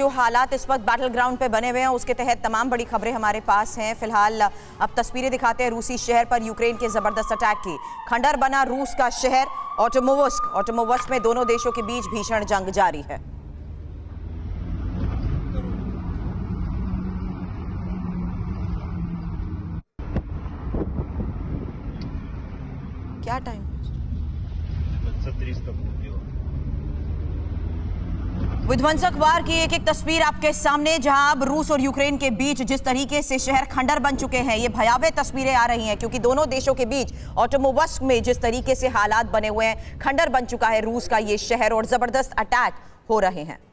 जो हालात इस वक्त बैटल ग्राउंड पे बने हुए हैं उसके तहत तमाम बड़ी खबरें हमारे पास हैं। फिलहाल अब तस्वीरें दिखाते हैं रूसी शहर पर यूक्रेन के जबरदस्त अटैक की। खंडर बना रूस का शहर आर्ट्योमोव्स्क में दोनों देशों के बीच भीषण जंग जारी है। क्या टाइम 300 विध्वंसक वार की एक एक तस्वीर आपके सामने, जहां अब रूस और यूक्रेन के बीच जिस तरीके से शहर खंडर बन चुके हैं ये भयावह तस्वीरें आ रही हैं, क्योंकि दोनों देशों के बीच आर्ट्योमोव्स्क में जिस तरीके से हालात बने हुए हैं खंडर बन चुका है रूस का ये शहर और जबरदस्त अटैक हो रहे हैं।